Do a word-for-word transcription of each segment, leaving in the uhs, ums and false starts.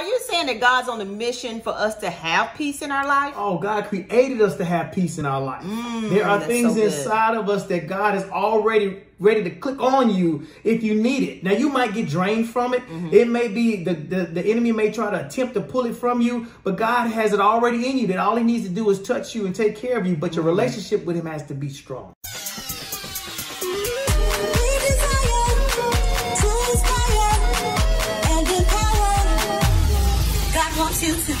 are you saying that God's on a mission for us to have peace in our life? Oh, God created us to have peace in our life. Mm, there are things so inside of us that God is already ready to click on you if you need it. Now, you might get drained from it. Mm-hmm. It may be the, the, the enemy may try to attempt to pull it from you, but God has it already in you that all he needs to do is touch you and take care of you. But your mm-hmm. relationship with him has to be strong. Welcome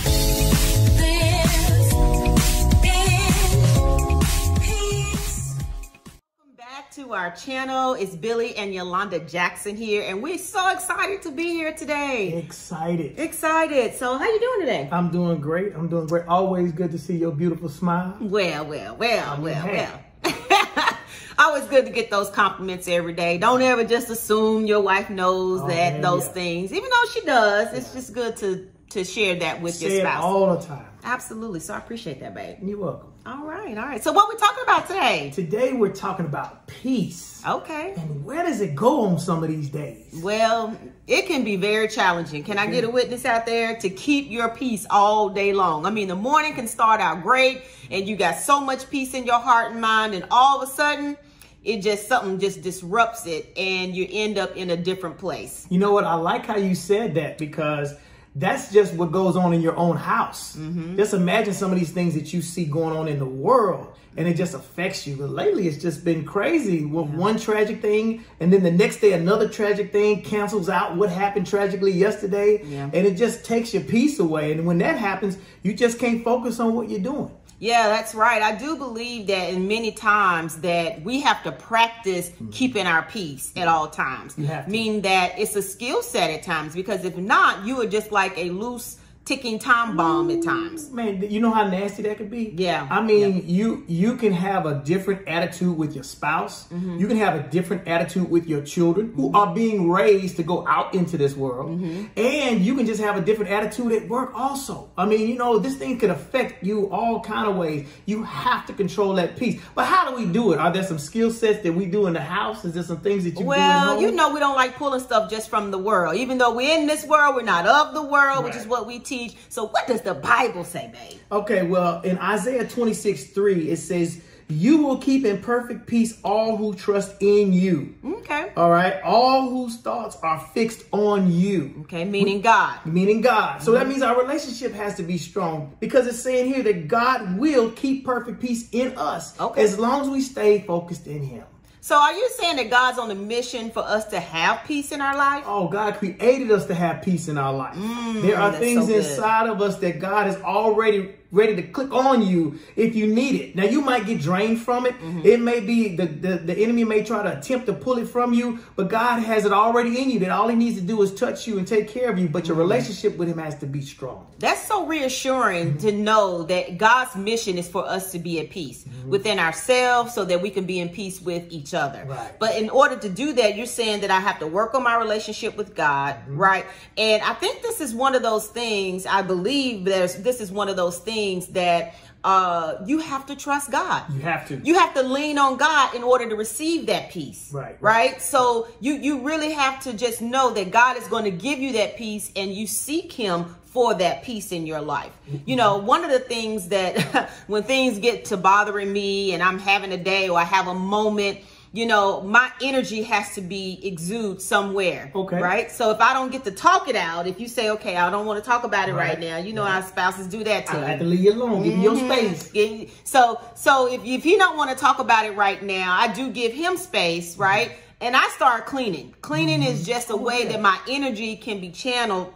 back to our channel. It's Billy and Yolanda Jackson here, and we're so excited to be here today. Excited. Excited. So how you doing today? I'm doing great. I'm doing great. Always good to see your beautiful smile. Well, well, well, I'm well, well. Always good to get those compliments every day. Don't ever just assume your wife knows oh, that man, those yeah. things, even though she does. It's just good to to share that with share your spouse. It all the time. Absolutely. So I appreciate that, babe. You're welcome. All right. All right. So what are we talking about today? Today we're talking about peace. Okay. And where does it go on some of these days? Well, it can be very challenging. Can I get a witness out there to keep your peace all day long? I mean, the morning can start out great and you got so much peace in your heart and mind, and all of a sudden, it just something just disrupts it and you end up in a different place. You know what? I like how you said that, because that's just what goes on in your own house. Mm-hmm. Just imagine some of these things that you see going on in the world, and it just affects you. But lately, it's just been crazy with yeah. one tragic thing, and then the next day, another tragic thing cancels out what happened tragically yesterday, yeah. and it just takes your peace away. And when that happens, you just can't focus on what you're doing. Yeah, that's right. I do believe that in many times that we have to practice mm-hmm. keeping our peace at all times. Meaning that it's a skill set at times, because if not, you are just like a loose ticking time bomb at times. Man, you know how nasty that could be? Yeah. I mean, yeah. you you can have a different attitude with your spouse. Mm-hmm. You can have a different attitude with your children who mm-hmm. are being raised to go out into this world. Mm-hmm. And you can just have a different attitude at work also. I mean, you know, this thing could affect you all kind of ways. You have to control that peace. But how do we do it? Are there some skill sets that we do in the house? Is there some things that you well, do at home? Well, you know, we don't like pulling stuff just from the world. Even though we're in this world, we're not of the world, right. which is what we teach. Teach. So what does the Bible say, babe? Okay, well, in Isaiah twenty-six, three, it says, "You will keep in perfect peace all who trust in you." Okay. All right. All whose thoughts are fixed on you. Okay, meaning we, God. Meaning God. So mm-hmm. that means our relationship has to be strong, because it's saying here that God will keep perfect peace in us okay. as long as we stay focused in him. So are you saying that God's on a mission for us to have peace in our life? Oh, God created us to have peace in our life. Mm, there are things so inside of us that God is already ready to click on you if you need it. Now, you might get drained from it. Mm-hmm. It may be the, the, the enemy may try to attempt to pull it from you, but God has it already in you that all he needs to do is touch you and take care of you. But your mm-hmm. relationship with him has to be strong. That's so reassuring mm-hmm. to know that God's mission is for us to be at peace mm-hmm. within ourselves so that we can be in peace with each other. Right. But in order to do that, you're saying that I have to work on my relationship with God, mm-hmm. right? And I think this is one of those things, I believe there's, this is one of those things that uh, you have to trust God. You have to. You have to lean on God in order to receive that peace. Right. Right. right? So you, you really have to just know that God is going to give you that peace, and you seek him for that peace in your life. You know, one of the things that when things get to bothering me and I'm having a day or I have a moment, you know, my energy has to be exuded somewhere. Okay. Right. So if I don't get to talk it out, if you say, okay, I don't want to talk about it right, right now, you know, right. our spouses do that to I have to leave you alone, give mm-hmm. you your space. So, so if, if you don't want to talk about it right now, I do give him space. Right. And I start cleaning. Cleaning mm-hmm. is just a way okay. that my energy can be channeled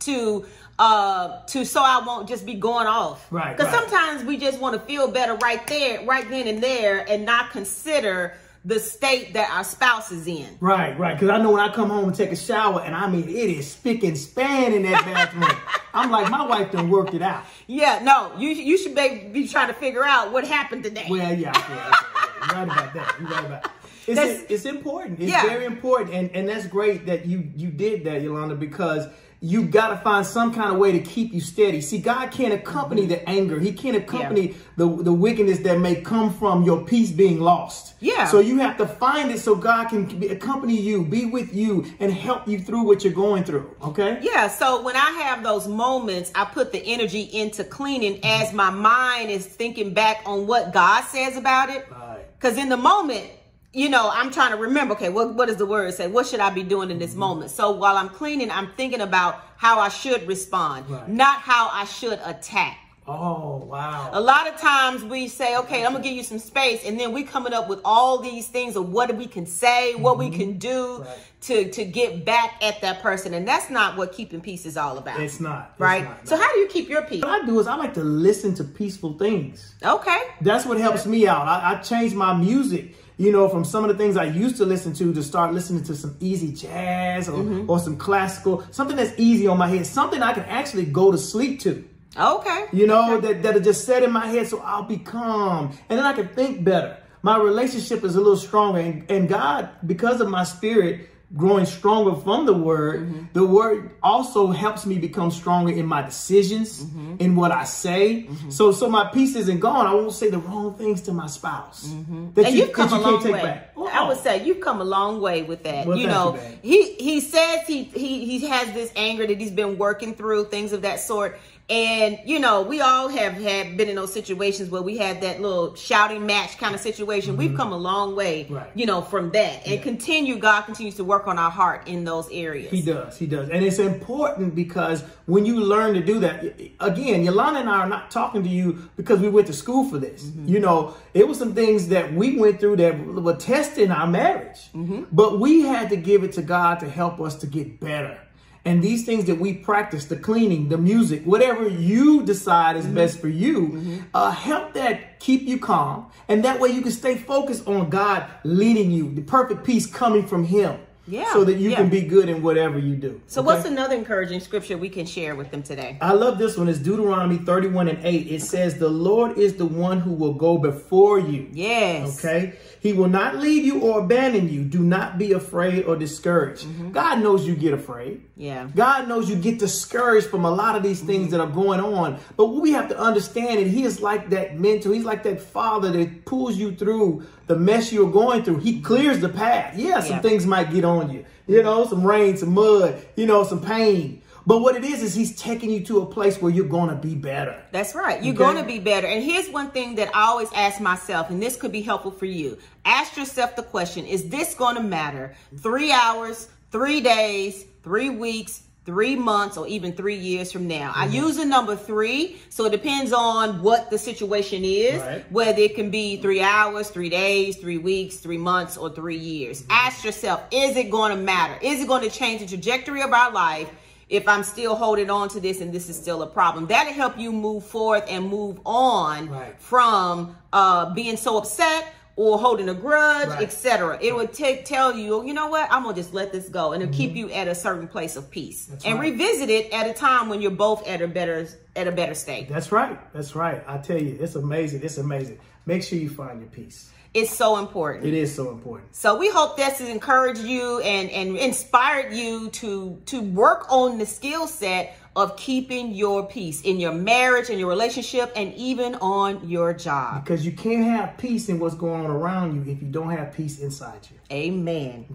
to, uh, to, so I won't just be going off. Right. Because right. sometimes we just want to feel better right there, right then and there, and not consider the state that our spouse is in. Right, right. Because I know when I come home and take a shower, and I mean, it is spick and span in that bathroom. I'm like, my wife done worked it out. Yeah, no, you you should be trying to figure out what happened today. Well, yeah, yeah, yeah, yeah. You're right about that. You're right about that. It's, it, it's important. It's yeah. very important. And, and that's great that you, you did that, Yolanda, because you got to find some kind of way to keep you steady. See, God can't accompany the anger. He can't accompany yeah. the, the wickedness that may come from your peace being lost. Yeah. So you have to find it so God can accompany you, be with you, and help you through what you're going through. Okay? Yeah. So when I have those moments, I put the energy into cleaning as my mind is thinking back on what God says about it. Because in the moment, you know, I'm trying to remember, okay, what, what does the word say? What should I be doing in this mm-hmm. moment? So while I'm cleaning, I'm thinking about how I should respond, right. not how I should attack. Oh, wow. A lot of times we say, okay, I'm going to give you some space. And then we're coming up with all these things of what we can say, what mm-hmm. we can do right. to, to get back at that person. And that's not what keeping peace is all about. It's not. It's right? Not, no. So how do you keep your peace? What I do is I like to listen to peaceful things. Okay. That's what helps me out. I, I change my music. You know, from some of the things I used to listen to, to start listening to some easy jazz or, mm-hmm. or some classical, something that's easy on my head, something I can actually go to sleep to. Okay. You know, okay. that, that'll just set in my head so I'll be calm. And then I can think better. My relationship is a little stronger. And, and God, because of my spirit growing stronger from the word, mm-hmm. the word also helps me become stronger in my decisions, mm-hmm. in what I say. Mm-hmm. So so my peace isn't gone. I won't say the wrong things to my spouse. Mm-hmm. That and you, you've come that you a long way. Oh. I would say you've come a long way with that. Well, you know, you, he he says he, he, he has this anger that he's been working through, things of that sort. And, you know, we all have, have been in those situations where we had that little shouting match kind of situation. Mm-hmm. We've come a long way, right. you know, from that. And yeah. continue, God continues to work on our heart in those areas. He does. He does. And it's important because when you learn to do that, again, Yolanda and I are not talking to you because we went to school for this. Mm-hmm. You know, it was some things that we went through that were testing our marriage. Mm-hmm. But we had to give it to God to help us to get better. And these things that we practice, the cleaning, the music, whatever you decide is mm-hmm. best for you, mm-hmm. uh, help that keep you calm. And that way you can stay focused on God leading you, the perfect peace coming from him. Yeah. So that you yeah. can be good in whatever you do. So okay? What's another encouraging scripture we can share with them today? I love this one. It's Deuteronomy thirty-one and eight. It okay. says, the Lord is the one who will go before you. Yes. Okay. He will not leave you or abandon you. Do not be afraid or discouraged. Mm-hmm. God knows you get afraid. Yeah. God knows you get discouraged from a lot of these things mm-hmm. that are going on. But what we have to understand is he is like that mentor. He's like that father that pulls you through the mess you're going through. He clears the path. Yeah, some yeah. things might get on you. You know, some rain, some mud, you know, some pain. But what it is, is he's taking you to a place where you're going to be better. That's right. You're okay? going to be better. And here's one thing that I always ask myself, and this could be helpful for you. Ask yourself the question, is this going to matter three hours, three days, three weeks, three months, or even three years from now? Mm-hmm. I use the number three, so it depends on what the situation is, right. whether it can be three hours, three days, three weeks, three months, or three years. Mm-hmm. Ask yourself, is it going to matter? Is it going to change the trajectory of our life? If I'm still holding on to this and this is still a problem, that'll help you move forth and move on right. from uh, being so upset or holding a grudge, right. et cetera. It right. would take, tell you, you know what, I'm going to just let this go. And it'll mm-hmm. keep you at a certain place of peace. That's and right. revisit it at a time when you're both at a better at a better state. That's right. That's right. I tell you, it's amazing. It's amazing. Make sure you find your peace. It's so important. It is so important. So we hope this has encouraged you and, and inspired you to, to work on the skill set of keeping your peace in your marriage, in your relationship, and even on your job. Because you can't have peace in what's going on around you if you don't have peace inside you. Amen.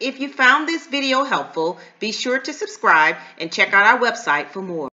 If you found this video helpful, be sure to subscribe and check out our website for more.